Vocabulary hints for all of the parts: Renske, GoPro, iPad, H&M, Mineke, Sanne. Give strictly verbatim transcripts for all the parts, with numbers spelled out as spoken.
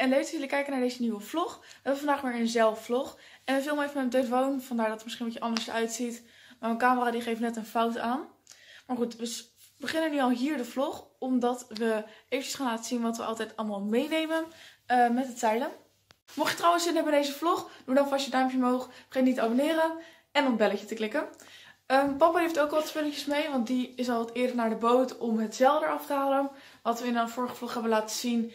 en leuk dat jullie kijken naar deze nieuwe vlog. We hebben vandaag weer een zelfvlog. En we filmen even met mijn telefoon, vandaar dat het misschien een beetje anders uitziet. Maar mijn camera die geeft net een fout aan. Maar goed, we beginnen nu al hier de vlog. Omdat we eventjes gaan laten zien wat we altijd allemaal meenemen uh, met het zeilen. Mocht je trouwens zin hebben in deze vlog, doe dan vast je duimpje omhoog. Vergeet niet te abonneren en op het belletje te klikken. Um, papa heeft ook wat spulletjes mee, want die is al wat eerder naar de boot om het zeil eraf te halen. Wat we in de vorige vlog hebben laten zien.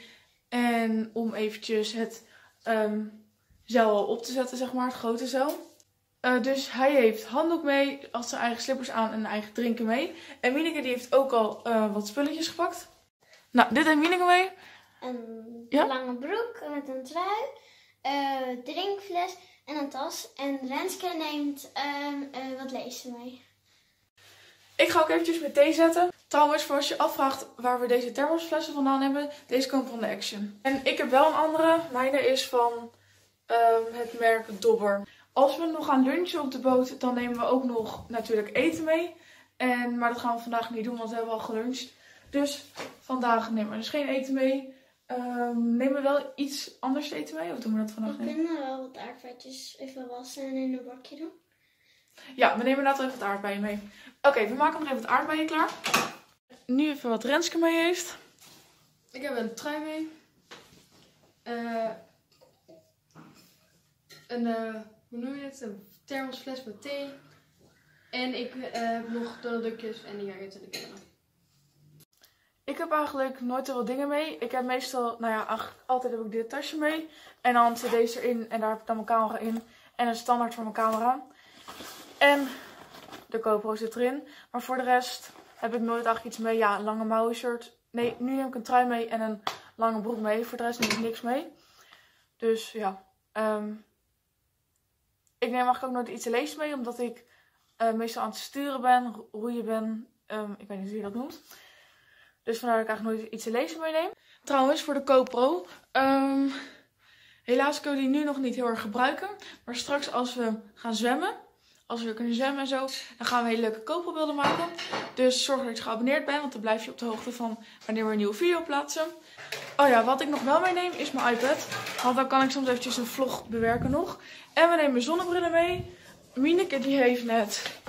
En om eventjes het um, zeil op te zetten, zeg maar, het grote zeil. Uh, dus hij heeft handdoek mee, had zijn eigen slippers aan en eigen drinken mee. En Mineke die heeft ook al uh, wat spulletjes gepakt. Nou, dit heeft Mineke mee. Een ja? lange broek met een trui, uh, drinkfles en een tas. En Renske neemt uh, uh, wat lezen mee. Ik ga ook eventjes met thee zetten. Trouwens, voor als je afvraagt waar we deze thermosflessen vandaan hebben, deze komen van de Action. En ik heb wel een andere. Mijne is van um, het merk Dobber. Als we nog gaan lunchen op de boot, dan nemen we ook nog natuurlijk eten mee. En, maar dat gaan we vandaag niet doen, want we hebben al geluncht. Dus vandaag nemen we dus geen eten mee. Um, nemen we wel iets anders eten mee? Of doen we dat vandaag niet? We kunnen wel wat aardbeidjes even wassen en in een bakje doen. Ja, we nemen later even wat aardbeien mee. Oké, okay, we maken nog even wat aardbeien klaar. Nu even wat Renske mee heeft. Ik heb een trui mee. Uh, een, uh, hoe noem je het? Een thermosfles met thee. En ik heb uh, nog dodokjes en die jaartjes en de kinderen. Ik heb eigenlijk nooit heel wat dingen mee. Ik heb meestal, nou ja, altijd heb ik dit tasje mee. En dan zit deze erin en daar heb ik dan mijn camera in. En een standaard voor mijn camera. En de GoPro zit erin. Maar voor de rest heb ik nooit eigenlijk iets mee. Ja, een lange mouwen shirt. Nee, nu neem ik een trui mee en een lange broek mee. Voor de rest neem ik niks mee. Dus ja. Um, ik neem eigenlijk ook nooit iets te lezen mee. Omdat ik uh, meestal aan het sturen ben, roeien ben. Um, ik weet niet hoe je dat noemt. Dus vandaar dat ik eigenlijk nooit iets te lezen meeneem. Trouwens, voor de GoPro. Um, helaas kunnen we die nu nog niet heel erg gebruiken. Maar straks als we gaan zwemmen. Als we weer kunnen zwemmen en zo. Dan gaan we hele leuke GoPro beelden maken. Dus zorg dat je geabonneerd bent. Want dan blijf je op de hoogte van wanneer we een nieuwe video plaatsen. Oh ja, wat ik nog wel meeneem is mijn iPad. Want dan kan ik soms eventjes een vlog bewerken nog. En we nemen zonnebrillen mee. Mineke die heeft net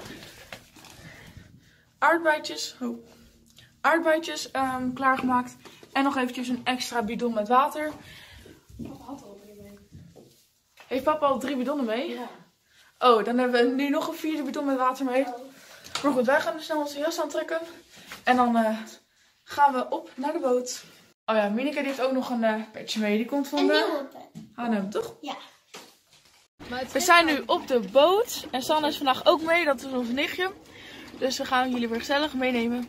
aardbeidjes. Oh. aardbeidjes um, klaargemaakt. En nog eventjes een extra bidon met water. Papa had al drie mee. Heeft papa al drie bidonnen mee? Ja. Oh, dan hebben we nu nog een vierde bidon met water mee. Oh. Maar goed, wij gaan snel onze jas aantrekken. En dan uh, gaan we op naar de boot. Oh ja, Mineke heeft ook nog een uh, petje mee. Die komt van en de H en M, toch? Ja. We zijn nu op de boot. En Sanne is vandaag ook mee. Dat is ons nichtje. Dus we gaan jullie weer gezellig meenemen.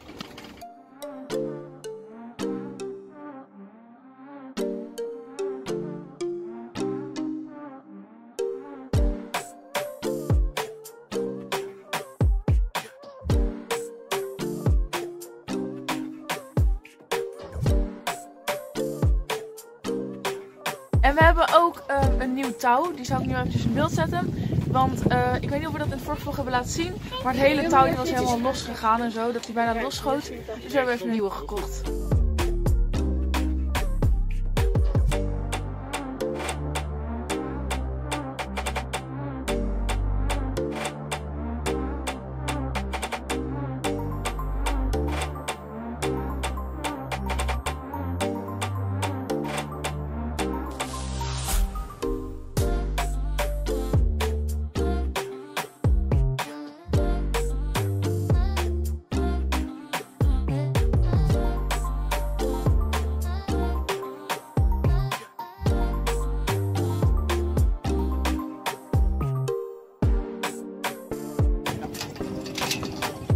En we hebben ook uh, een nieuw touw. Die zal ik nu eventjes in beeld zetten. Want uh, ik weet niet of we dat in het vorige vlog hebben laten zien. Maar het hele touw die was helemaal los gegaan en zo. Dat hij bijna losschoot. Dus we hebben even een nieuwe gekocht.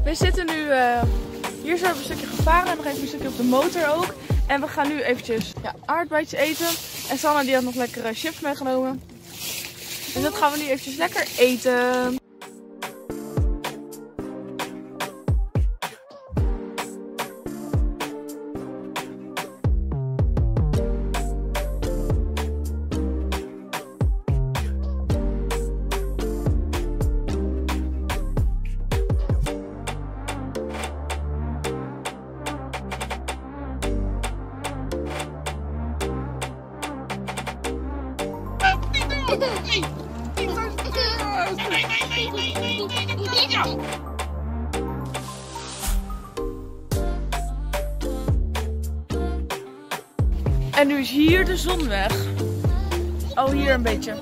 We zitten nu, uh, hier zijn we een stukje gevaren en nog even een stukje op de motor ook. En we gaan nu eventjes ja, aardbeidjes eten. En Sanne die had nog lekkere chips meegenomen. Dus dat gaan we nu eventjes lekker eten. En nu is hier de zon weg. Oh, hier een beetje.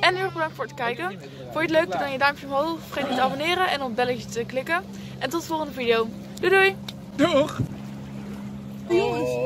En heel erg bedankt voor het kijken. Vond je het leuk? Dan doe je duimpje omhoog. Vergeet niet te abonneren en op het belletje te klikken. En tot de volgende video. Doei doei! Doeg! Jongens!